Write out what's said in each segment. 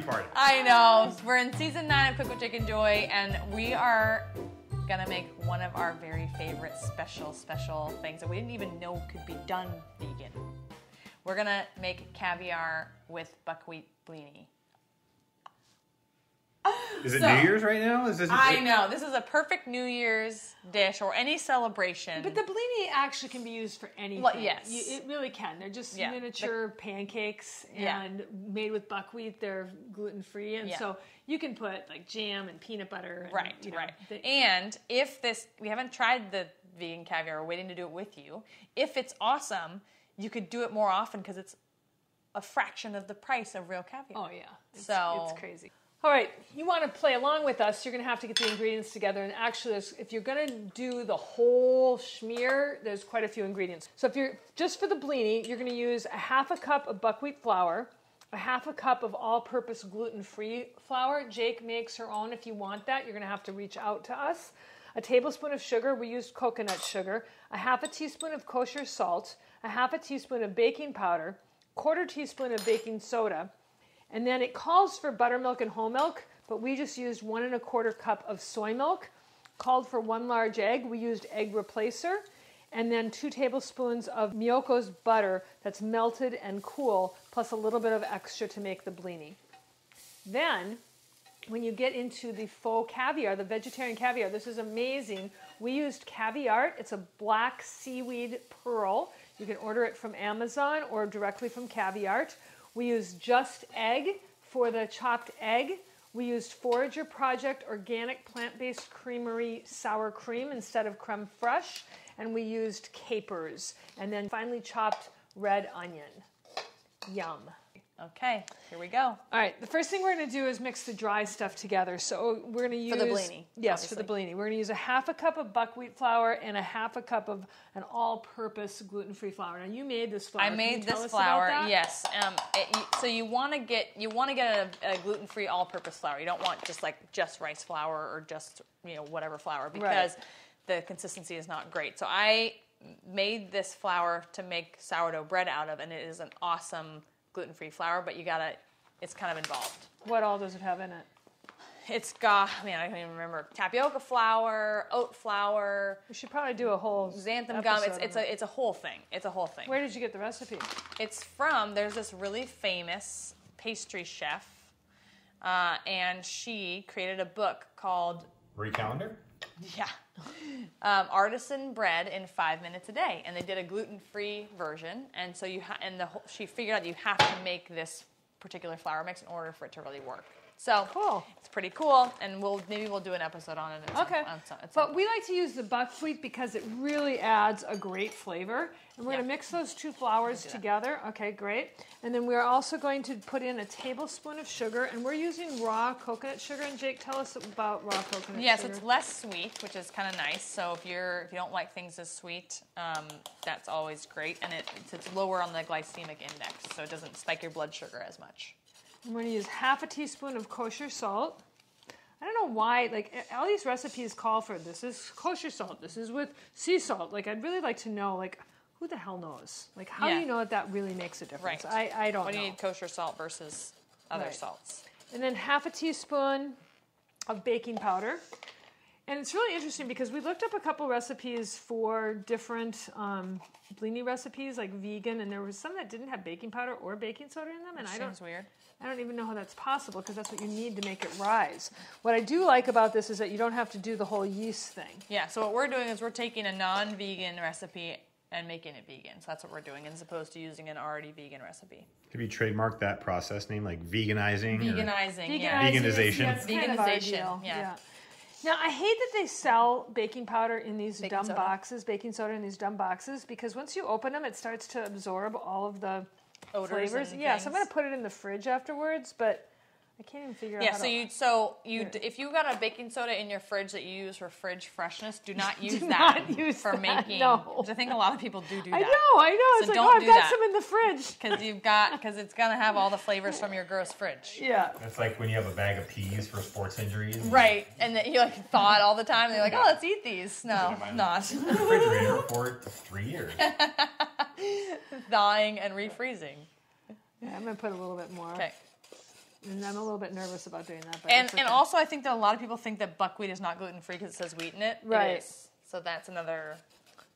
be farting. I know. We're in season 9 of Cook with Jake and Joy, and we are gonna make one of our very favorite special things that we didn't even know could be done vegan. We're gonna make caviar with buckwheat blini. Is it New Year's right now? Is this? I know. This is a perfect New Year's dish or any celebration. But the blini actually can be used for anything. Well, yes. It really can. They're just miniature pancakes and made with buckwheat. They're gluten-free. And so you can put like jam and peanut butter. And, right. And if this, we haven't tried the vegan caviar. We're waiting to do it with you. If it's awesome, you could do it more often because it's a fraction of the price of real caviar. Oh, yeah. It's crazy. All right, you want to play along with us, you're going to have to get the ingredients together. And actually, if you're going to do the whole schmear, there's quite a few ingredients. So if you're just for the blini, you're going to use a half a cup of buckwheat flour, a half a cup of all-purpose gluten-free flour. Jake makes her own if you want that. You're going to have to reach out to us. A tablespoon of sugar. We used coconut sugar. A half a teaspoon of kosher salt. A half a teaspoon of baking powder. 1/4 teaspoon of baking soda. And then it calls for buttermilk and whole milk, but we just used 1 1/4 cup of soy milk. Called for 1 large egg. We used egg replacer. And then 2 tablespoons of Miyoko's butter that's melted and cool, plus a little bit of extra to make the blini. Then, when you get into the faux caviar, the vegetarian caviar, this is amazing. We used Caviart. It's a black seaweed pearl. You can order it from Amazon or directly from Caviart. We used Just Egg for the chopped egg. We used Forager Project Organic Plant-Based Creamery Sour Cream instead of creme fraiche. And we used capers. And then finally chopped red onion. Yum. Okay, here we go. All right, the first thing we're going to do is mix the dry stuff together. So we're going to use... For the blini. Yes, obviously. For the blini. We're going to use a half a cup of buckwheat flour and a half a cup of an all-purpose gluten-free flour. Now, you made this flour. I made this flour, yes. So you want to get a gluten-free all-purpose flour. You don't want just rice flour or just, whatever flour because the consistency is not great. So I made this flour to make sourdough bread out of, and it is an awesome gluten-free flour, but it's kind of involved. What all does it have in it? It's got, I don't even remember, tapioca flour, oat flour. We should probably do a whole xanthan gum. It's a whole thing. It's a whole thing. Where did you get the recipe? It's from, there's this really famous pastry chef, and she created a book called... Marie Callender? Yeah. Artisan bread in 5 minutes a day, and they did a gluten-free version. And so she figured out that you have to make this particular flour mix in order for it to really work. So cool. It's pretty cool, and maybe we'll do an episode on it. But we like to use the buckwheat because it really adds a great flavor. And we're going to mix those 2 flours together. Okay, great. And then we're also going to put in a tablespoon of sugar, and we're using raw coconut sugar. And Jake, tell us about raw coconut sugar. Yes, it's less sweet, which is kind of nice. So if you don't like things as sweet, that's always great. And it's lower on the glycemic index, so it doesn't spike your blood sugar as much. I'm going to use half a teaspoon of kosher salt. I don't know why, all these recipes call for this is kosher salt, this is with sea salt. I'd really like to know, who the hell knows? How do you know that really makes a difference? Right. I don't know. When you need kosher salt versus other salts. And then half a teaspoon of baking powder. And it's really interesting because we looked up a couple recipes for different blini recipes, vegan, and there was some that didn't have baking powder or baking soda in them. And seems weird. I don't even know how that's possible because that's what you need to make it rise. What I do like about this is that you don't have to do the whole yeast thing. Yeah, so what we're doing is we're taking a non-vegan recipe and making it vegan. So that's what we're doing as opposed to using an already vegan recipe. Have you trademarked that process name, veganizing? Veganization. Veganization, yeah. Now, I hate that they sell baking powder in these baking soda in these dumb boxes, because once you open them, it starts to absorb all of the odors flavors. Yeah, so I'm going to put it in the fridge afterwards, but I can't even figure out how to... if you've got a baking soda in your fridge that you use for fridge freshness, do not use making... No. Which I think a lot of people do that. I know. So don't do that. I've got some in the fridge. Because it's going to have all the flavors from your gross fridge. Yeah. That's like when you have a bag of peas for sports injuries. Right. And that you thaw it all the time. And you're oh, let's eat these. No, not. Refrigerator for 3 years. Thawing and refreezing. Yeah, I'm going to put a little bit more. Okay. And I'm a little bit nervous about doing that. But and also, I think that a lot of people think that buckwheat is not gluten-free because it says wheat in it. Right. It is. So that's another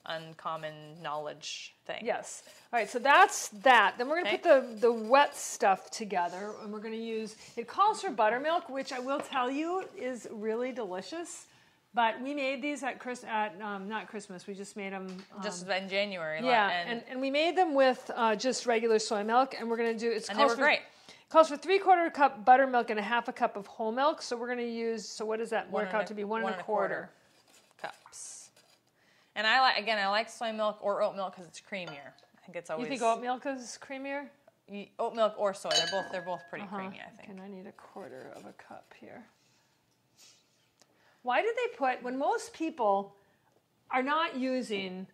uncommon knowledge thing. Yes. All right, so that's that. Then we're going to put the wet stuff together, and we're going to use, it calls for buttermilk, which I will tell you is really delicious. But we made these at not Christmas. We just made them just in January. Yeah, and we made them with just regular soy milk, and we're going to do. It's and they were great. It calls for 3/4 cup buttermilk and a 1/2 cup of whole milk. So we're going to use. So what does that work out to be? One and a quarter cups. And I like soy milk or oat milk because it's creamier. I think it's always. You think oat milk is creamier? Oat milk or soy? They're both pretty creamy. I think. And I need 1/4 cup here. Why did they put, when most people are not using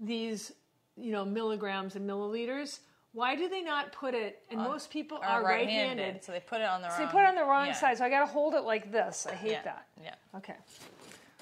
these, you know, milligrams and milliliters, why do they not put it, and most people are right-handed. So they put it on the wrong side. So they put it on the wrong side, so I got to hold it like this. I hate that. Yeah. Okay.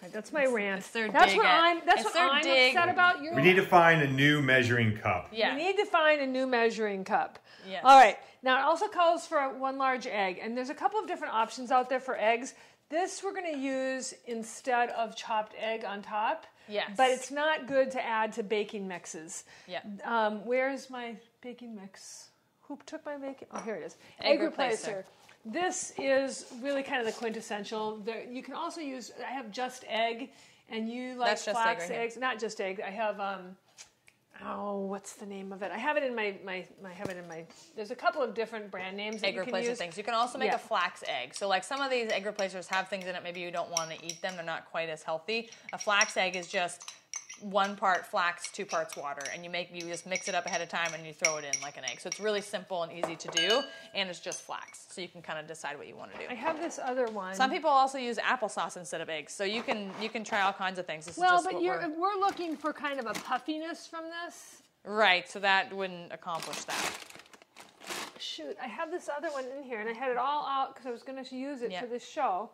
Right, that's my rant. That's what I'm upset about. We need to find a new measuring cup. Yeah. We need to find a new measuring cup. Yes. All right. Now, it also calls for 1 large egg, and there's a couple of different options out there for eggs. This we're going to use instead of chopped egg on top. Yes. But it's not good to add to baking mixes. Yeah. Where's my baking mix? Who took my baking? Oh, here it is. Egg replacer. This is really kind of the quintessential. You can also use, I have Just Egg, and you like flax eggs. Not Just Egg. I have, what's the name of it? I have it in my, there's a couple of different brand names. Egg replacer things. You can also make a flax egg. So like some of these egg replacers have things in it. Maybe you don't want to eat them. They're not quite as healthy. A flax egg is just 1 part flax, 2 parts water. And you just mix it up ahead of time and you throw it in like an egg. So it's really simple and easy to do. And it's just flax. So you can kind of decide what you want to do. I have this other one. Some people also use applesauce instead of eggs. So you can try all kinds of things. We're looking for kind of a puffiness from this. Right. So that wouldn't accomplish that. Shoot. I have this other one in here and I had it all out because I was going to use it for this show.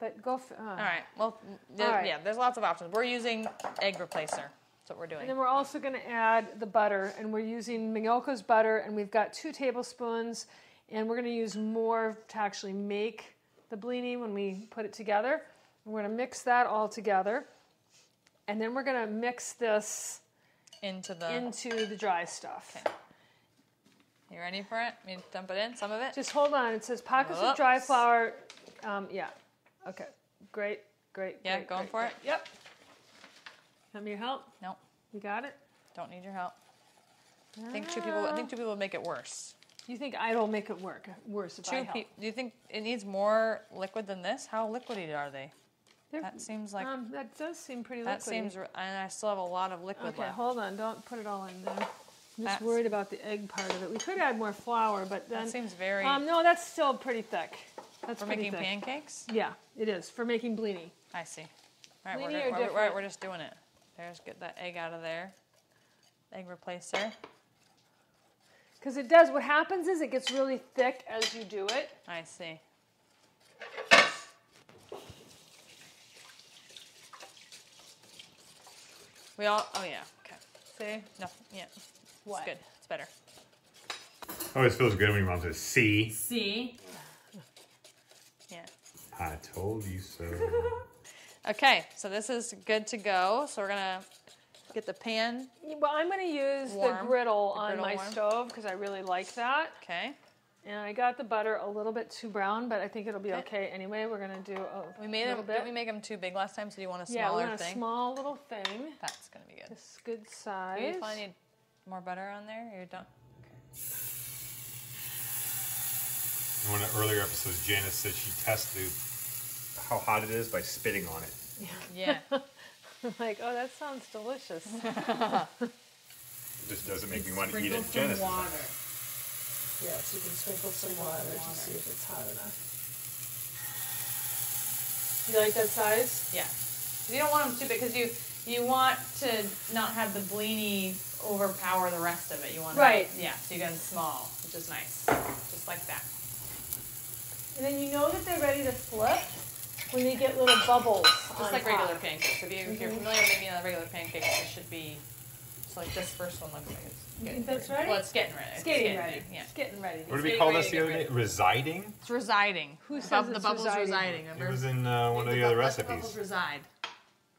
But go for all right. Well, there's lots of options. We're using egg replacer. That's what we're doing. And then we're also going to add the butter, and we're using Miyoko's butter, and we've got 2 tablespoons, and we're going to use more to actually make the blini when we put it together. And we're going to mix that all together, and then we're going to mix this into the dry stuff. Okay. You ready for it? You dump it in some of it. Just hold on. It says pockets of dry flour. Okay, great. Yeah, going for it? Yep. Need your help? Nope. You got it? Don't need your help. I think two people would make it worse. You think I'll make it worse if I help? Do you think it needs more liquid than this? How liquidy are they? That seems like... that does seem pretty liquidy. And I still have a lot of liquid left. Okay, hold on. Don't put it all in there. I'm just worried about the egg part of it. We could add more flour, but then... That seems very... no, that's still pretty thick. That's for making pancakes? Yeah, it is. For making blini. I see. All right, we're just doing it. There's get that egg out of there. Egg replacer. Because it does, what happens is it gets really thick as you do it. I see. Okay. See? Nothing. Yeah. What? It's good. It's better. Always feels good when your mom says, see? See? Yeah. I told you so. Okay, so this is good to go. So we're gonna get the pan. Well, I'm gonna use the griddle on my stove because I really like that. Okay. And I got the butter a little bit too brown, but I think it'll be okay anyway. We're gonna do a little bit. Didn't we make them too big last time? So do you want a smaller thing? Yeah, a small little thing. That's gonna be good. Just good size. Do you find you need more butter on there? You're done. Okay. In one of the earlier episodes, Janice said she tested how hot it is by spitting on it. Yeah. I'm like, oh, that sounds delicious. It just doesn't make me want to eat it. Janice. Water. Yeah, so you can sprinkle some water to see if it's hot enough. You like that size? Yeah. You don't want them too big because you want to not have the blini overpower the rest of it. You want so you got them small, which is nice, just like that. And then you know that they're ready to flip when they get little bubbles on top. Just like regular pancakes. If you're familiar with making regular pancakes, it should be So like this first one looks like it's getting ready. Well, it's getting ready. It's getting ready. Yeah. It's getting ready. What did we call this the other day? Residing? It's residing. Who says the bubble's residing? Remember? It was in one of the other recipes. The bubbles reside.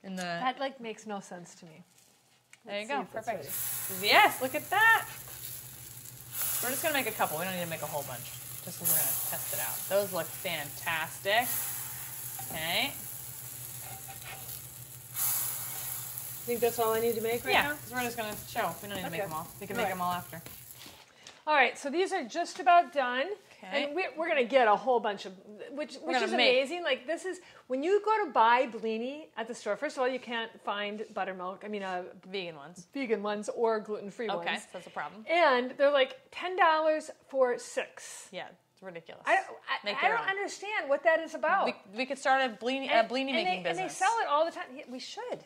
In the... That like makes no sense to me. There you go. Perfect. Yes, look at that. We're just going to make a couple. We don't need to make a whole bunch. Just because we're going to test it out. Those look fantastic. Okay. I think that's all I need to make right now? Yeah, because we're just going to show. We don't need to make them all. We can make them all after. All right, so these are just about done. Okay. And we're going to get a whole bunch of, which is amazing. Like this is, when you go to buy blini at the store, first of all, you can't find buttermilk. I mean, vegan ones. Vegan ones or gluten-free ones. Okay, so that's a problem. And they're like $10 for 6. Yeah. It's ridiculous. I don't understand what that is about. We could start a blini making business. And they sell it all the time. We should.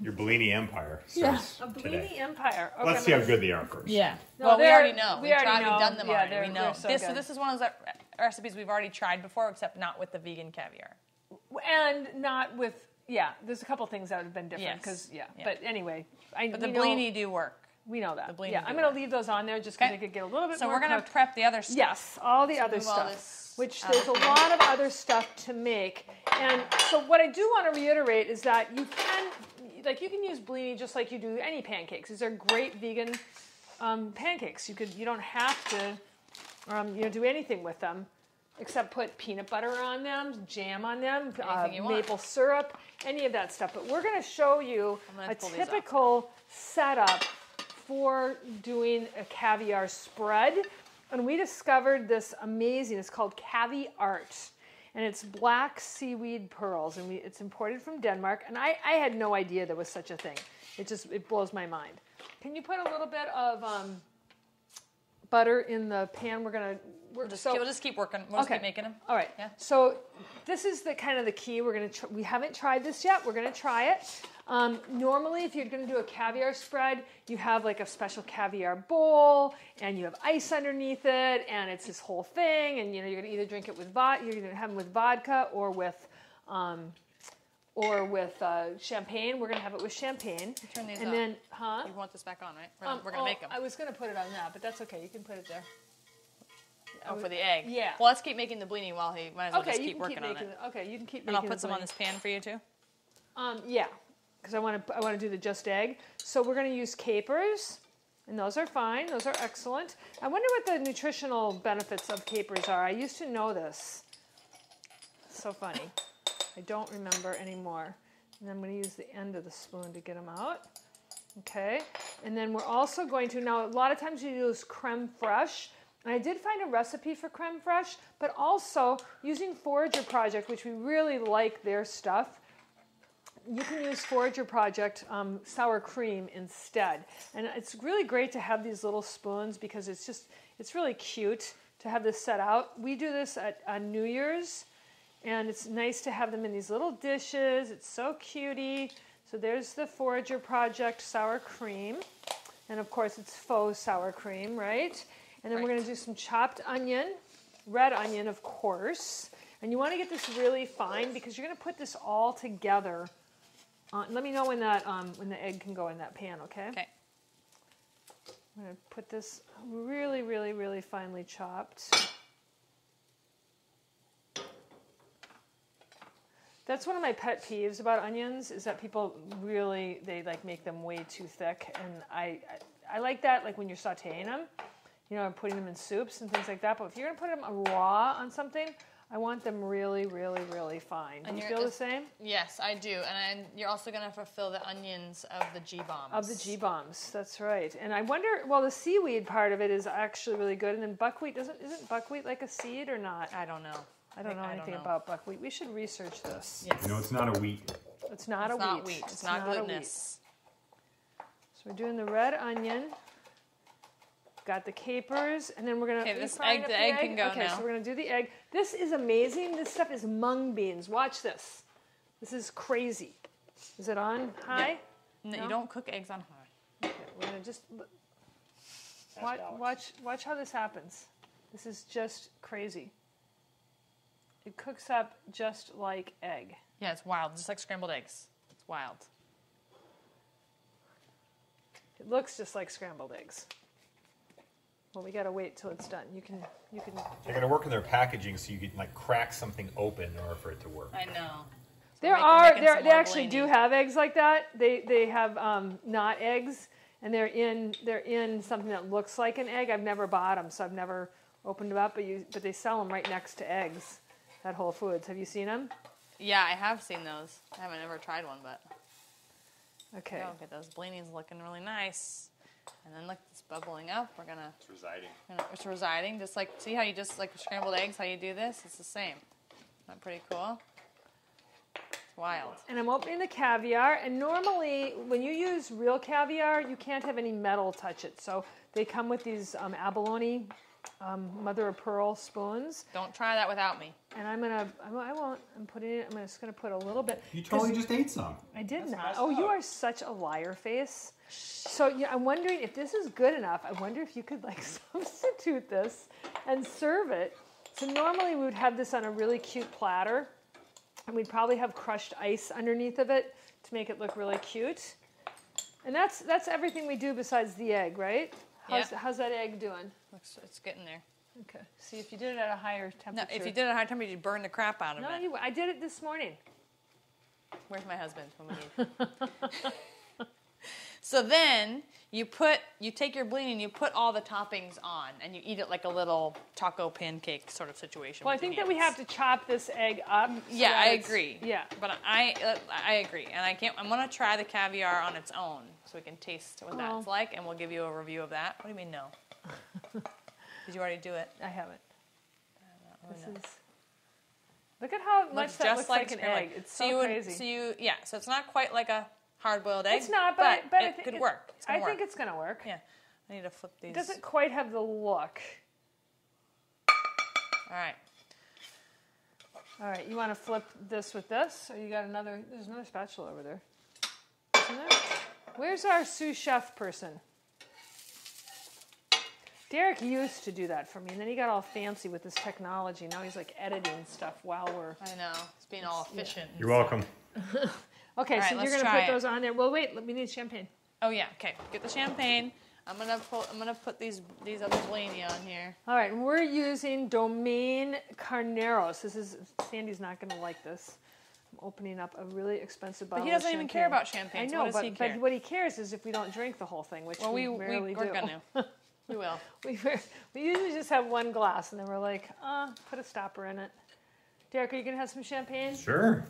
Your blini empire. Yeah, a blini empire. Okay, let's see how good they are first. Yeah. No, well, we already know. We've done them already. We know. So this is one of those recipes we've already tried before, except not with the vegan caviar. And not with, there's a couple things that would have been different. Because, but anyway. But the blini do work. We know that. Yeah, I'm going to leave those on there just because they could get a little bit more. So we're going to prep the other stuff. Yes, all the other stuff, which there's a lot of other stuff to make. And so what I do want to reiterate is that you can... Like you can use blini just like you do any pancakes. These are great vegan pancakes. You don't have to do anything with them except put peanut butter on them, jam on them, maple syrup, any of that stuff. But we're going to show you a typical setup for doing a caviar spread. And we discovered this amazing, it's called Caviart. And it's black seaweed pearls, and it's imported from Denmark. And I had no idea there was such a thing. It blows my mind. Can you put a little bit of butter in the pan? We'll just keep working. We'll just keep making them. All right. Yeah. So this is the kind of the key. We haven't tried this yet. We're gonna try it. Normally, if you're going to do a caviar spread, you have like a special caviar bowl, and you have ice underneath it, and it's this whole thing. And you know you're going to either drink it with vodka, you're going to have them with vodka or with champagne. We're going to have it with champagne. You turn these and up. Then, you want this back on, right? We're going to make them. I was going to put it on that, but that's okay. You can put it there. Oh, for the egg. Yeah. Well, let's keep making the blini while he might as well just keep working on it. Okay, you can keep making. And I'll put some on this pan for you too. Yeah. Because I want to do the just egg. So we're going to use capers, and those are fine. Those are excellent. I wonder what the nutritional benefits of capers are. I used to know this. So funny. I don't remember anymore. And I'm going to use the end of the spoon to get them out. Okay. And then we're also going to, now a lot of times you use creme fraiche. And I did find a recipe for creme fraiche, but also using Forager Project, which we really like their stuff. You can use Forager Project sour cream instead. And it's really great to have these little spoons because it's really cute to have this set out. We do this on New Year's, and it's nice to have them in these little dishes. It's so cutie. So there's the Forager Project sour cream. And of course it's faux sour cream, right? And then we're gonna do some chopped onion, red onion of course. And you wanna get this really fine because you're gonna put this all together. Let me know when the egg can go in that pan, okay? Okay. I'm going to put this really, really, really finely chopped. That's one of my pet peeves about onions is that people really, make them way too thick. And I like that, like when you're sauteing them, and putting them in soups and things like that. But if you're going to put them raw on something, I want them really, really, really fine. Do you feel the same? Yes, I do. And you're also going to fulfill the onions of the G-bombs. Of the G-bombs, that's right. And I wonder, well, the seaweed part of it is actually really good. And then buckwheat, isn't buckwheat like a seed or not? I don't know. I don't know anything about buckwheat. We should research this. Yes. No, it's not a wheat. It's not a wheat. It's not wheat. It's not glutinous. So we're doing the red onion. Got the capers, and then we're going to... Okay, the egg can go now. Okay, so we're going to do the egg. This is amazing. This stuff is mung beans. Watch this. This is crazy. Is it on high? No, you don't cook eggs on high. Okay, we're going to just... Watch how this happens. This is just crazy. It cooks up just like egg. Yeah, it's wild. Just like scrambled eggs. It's wild. It looks just like scrambled eggs. Well, we gotta wait till it's done. You can. They gotta work on their packaging so you can like crack something open in order for it to work. I know. They actually do have eggs like that. They have not eggs, and they're in something that looks like an egg. I've never bought them, so I've never opened them up. But they sell them right next to eggs at Whole Foods. Have you seen them? Yeah, I have seen those. I haven't ever tried one, but okay. Go get those. Blaney's looking really nice. And then look, it's bubbling up. We're gonna. It's residing. It's residing. Just like see how you just like scrambled eggs. How you do this? It's the same. Isn't that pretty cool? It's wild. And I'm opening the caviar. And normally, when you use real caviar, you can't have any metal touch it. So they come with these abalone mother of pearl spoons. Don't try that without me. And I'm just gonna put a little bit. You totally just ate some. I did not. Oh, you are such a liar face. So yeah, I'm wondering if this is good enough. I wonder if you could like substitute this and serve it. So normally we would have this on a really cute platter, and we'd probably have crushed ice underneath of it to make it look really cute. And that's everything we do besides the egg, right? How's that egg doing? It's getting there. Okay. See, if you did it at a higher temperature. No, if you did it at a high temperature, you'd burn the crap out of it. No, I did it this morning. Where's my husband when we need? So then you take your blini and you put all the toppings on, and you eat it like a little taco pancake sort of situation. Well, I think that we have to chop this egg up. So yeah, I agree. Yeah, but I agree, and I can't. I'm gonna try the caviar on its own so we can taste what that's like, and we'll give you a review of that. What do you mean no? Did you already do it? I haven't. Look at how much that looks like an egg. It's so crazy. So it's not quite like a hard-boiled egg. It's not, but it could work. I think it's going to work. Yeah. I need to flip these. It doesn't quite have the look. All right. All right. You want to flip this with this? Or you got another? There's another spatula over there. Isn't there? Where's our sous chef person? Derek used to do that for me, and then he got all fancy with this technology. Now he's like editing stuff while we're... I know. He's being all efficient. Yeah. You're welcome. Okay, right, so you're going to put those on there. Well, wait, we need champagne. Oh, yeah, okay. Get the champagne. I'm gonna put these other blini on here. All right, and we're using Domaine Carneros. This is, Sandy's not going to like this. I'm opening up a really expensive bottle of champagne. But he doesn't even care about champagne. I know, but what he cares is if we don't drink the whole thing, which we rarely do. We're going to. We will. We usually just have one glass, and then we're like, put a stopper in it. Derek, are you going to have some champagne? Sure.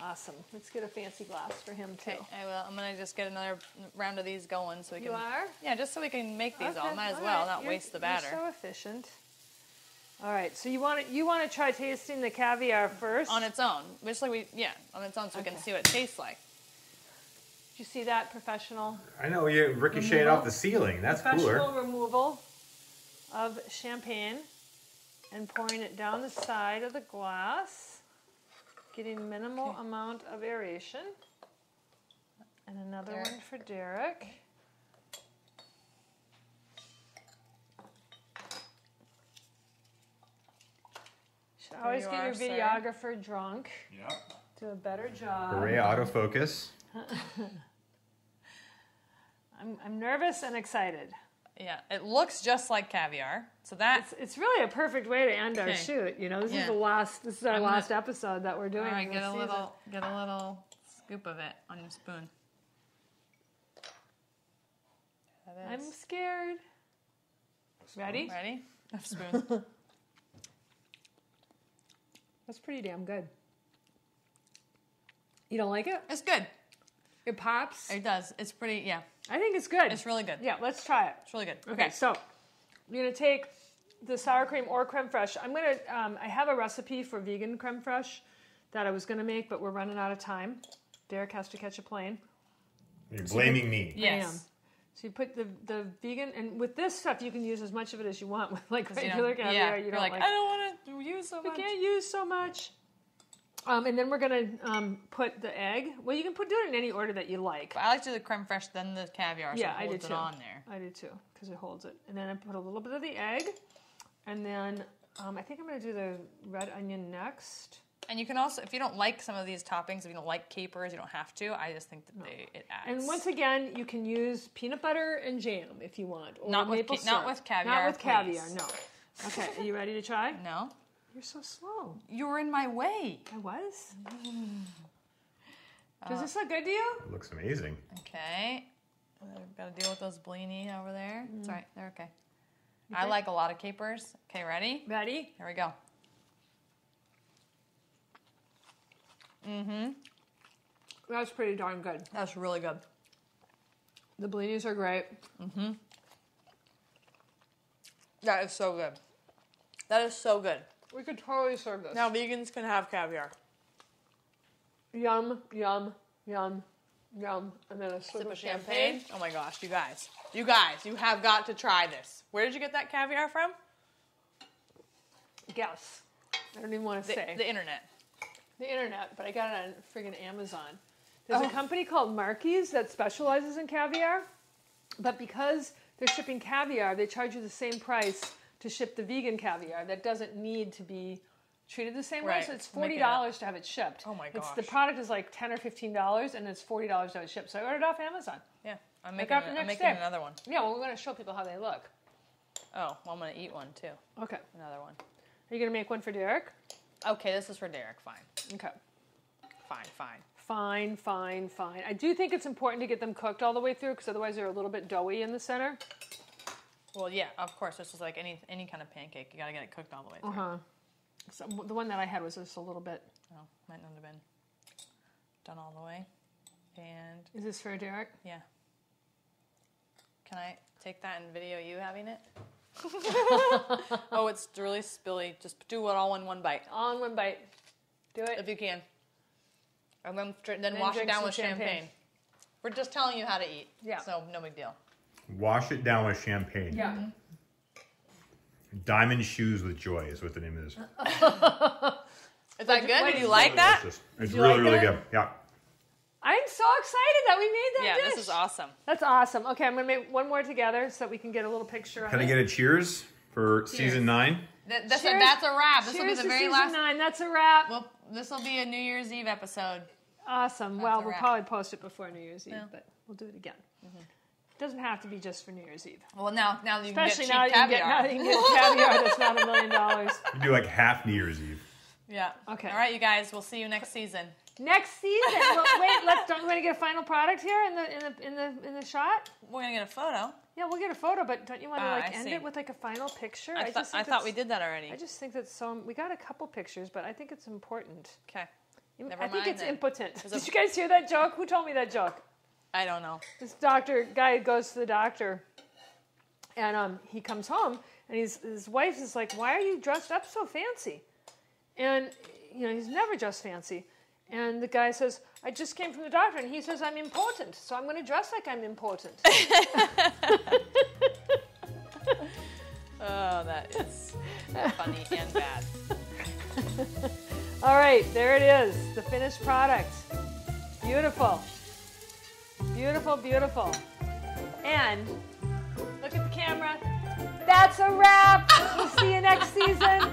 Awesome. Let's get a fancy glass for him, too. Okay, I will. I'm going to just get another round of these going so we can... You are? Yeah, just so we can make these all. Might as well not waste the batter. You're so efficient. All right, so you want to try tasting the caviar first? On its own. On its own so we can see what it tastes like. Did you see that, professional? I know, you ricocheted off the ceiling. That's cooler. Professional removal of champagne and pouring it down the side of the glass. Getting minimal amount of aeration. And another one for Derek. Should always get your videographer drunk. Yep. Do a better job. Hooray, autofocus. I'm nervous and excited. Yeah, it looks just like caviar. So it's really a perfect way to end our shoot. You know, this is the last. This is our last episode that we're doing. All right, get a little scoop of it on your spoon. I'm scared. Ready? Enough spoon. That's pretty damn good. You don't like it? It's good. It pops. It does. It's pretty. Yeah. I think it's good. It's really good. Yeah, let's try it. It's really good. Okay, so you're going to take the sour cream or creme fraiche. I have a recipe for vegan creme fraiche that I was going to make, but we're running out of time. Derek has to catch a plane. You're blaming me. Yes. I am. So you put the vegan, and with this stuff, you can use as much of it as you want. With like regular caviar, you don't like. I don't want to use so much. You can't use so much. And then we're going to put the egg. Well, you can do it in any order that you like. But I like to do the creme fraiche, then the caviar, so it holds it on there. I do too, because it holds it. And then I put a little bit of the egg. And then I think I'm going to do the red onion next. And you can also, if you don't like some of these toppings, if you don't like capers, you don't have to. I just think that it adds. And once again, you can use peanut butter and jam if you want. Or not with caviar. Not with caviar, no. Okay, are you ready to try? No. You're so slow. You were in my way. I was? Does this look good to you? It looks amazing. Okay. I've got to deal with those blini over there. It's all right. They're okay. I like a lot of capers. Okay, ready? Ready. Here we go. Mm-hmm. That's pretty darn good. That's really good. The blinis are great. Mm-hmm. That is so good. That is so good. We could totally serve this. Now vegans can have caviar. Yum, yum, yum, yum. And then a sip of champagne. Oh my gosh, you guys, you have got to try this. Where did you get that caviar from? Guess. I don't even want to say. The internet, but I got it on friggin' Amazon. There's a company called Marquis that specializes in caviar, but because they're shipping caviar, they charge you the same price to ship the vegan caviar that doesn't need to be treated the same way. So it's $40 to have it shipped. Oh my gosh. The product is like $10 or $15, and it's $40 to have it shipped. So I ordered off Amazon. Yeah. I'm making another one. Yeah, well, we're going to show people how they look. Oh, well, I'm going to eat one, too. Okay. Another one. Are you going to make one for Derek? Okay, this is for Derek. Fine. Okay. Fine. I do think it's important to get them cooked all the way through, because otherwise they're a little bit doughy in the center. Well, yeah, of course. This is like any kind of pancake. You got to get it cooked all the way through. Uh-huh. So the one that I had was just a little bit. Oh, might not have been done all the way. And is this for Derek? Yeah. Can I take that and video you having it? Oh, it's really spilly. Just do it all in one bite. All in one bite. Do it if you can. And then wash it down with champagne. We're just telling you how to eat. Yeah. So no big deal. Wash it down with champagne. Yeah. Diamond Shoes with Joy is what the name of this. Is that good? Did you like that? It's really, really good. Yeah. I'm so excited that we made that dish. Yeah, this is awesome. That's awesome. Okay, I'm going to make one more together so that we can get a little picture of it. Can I get a cheers for season 9? That's a wrap. This will be the very last. Season 9, that's a wrap. Well, this will be a New Year's Eve episode. Awesome. Well, we'll probably post it before New Year's Eve, but we'll do it again. Mm-hmm. Doesn't have to be just for New Year's Eve. Well, now that you can get cheap caviar. Especially now that you can get caviar that's not $1 million. You do like half New Year's Eve. Yeah. Okay. All right, you guys. We'll see you next season. Next season. Well, wait. Don't we want to get a final product here in the shot? We're gonna get a photo. Yeah, we'll get a photo. But don't you want to end it with like a final picture? I thought we did that already. I just think that's so. We got a couple pictures, but I think it's important. Okay. Never mind, I think it's impotent. Did you guys hear that joke? Who told me that joke? I don't know. This guy goes to the doctor, and he comes home, and his wife is like, "Why are you dressed up so fancy?" And he's never dressed fancy. And the guy says, "I just came from the doctor," and he says, "I'm important, so I'm going to dress like I'm important." Oh, that is funny and bad. All right, there it is, the finished product. Beautiful. Beautiful, beautiful. And look at the camera. That's a wrap. We'll see you next season.